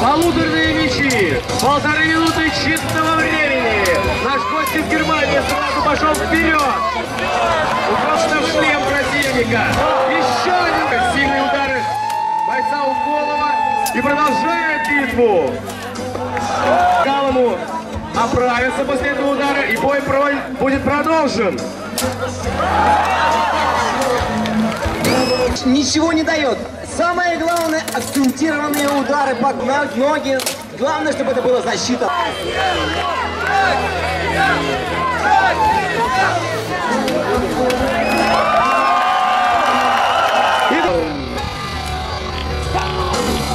Полуторные мячи, 1,5 минуты чистого времени. Наш гость из Германии сразу пошел вперед. Уколов в шлем противника. Еще один сильный удар бойца Уколова. И продолжает битву. Галому оправится после этого удара, и бой будет продолжен. Ничего не дает. Самое главное, акцентированные удары, поднять ноги. Главное, чтобы это была защита.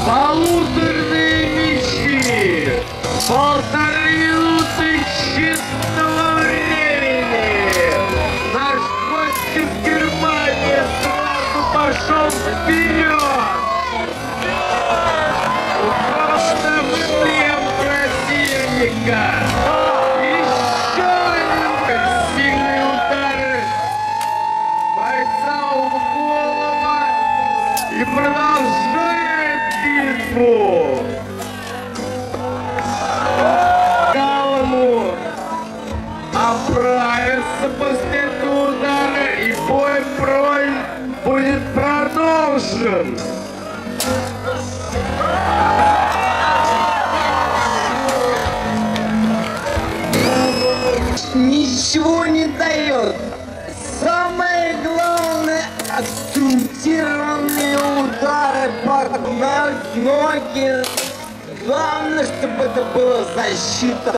Полуторные мячи. 1,5 минуты чистого времени. Наш гость из Германии сразу пошел вперед. Просто в шлем противника. Еще один сильный удар бойца Уколова. И продолжает. Галому оправится после этого удара, и бой будет продолжен. Ничего не дает. Самое главное, акцентированные удары, поднять ноги. Главное, чтобы это была защита.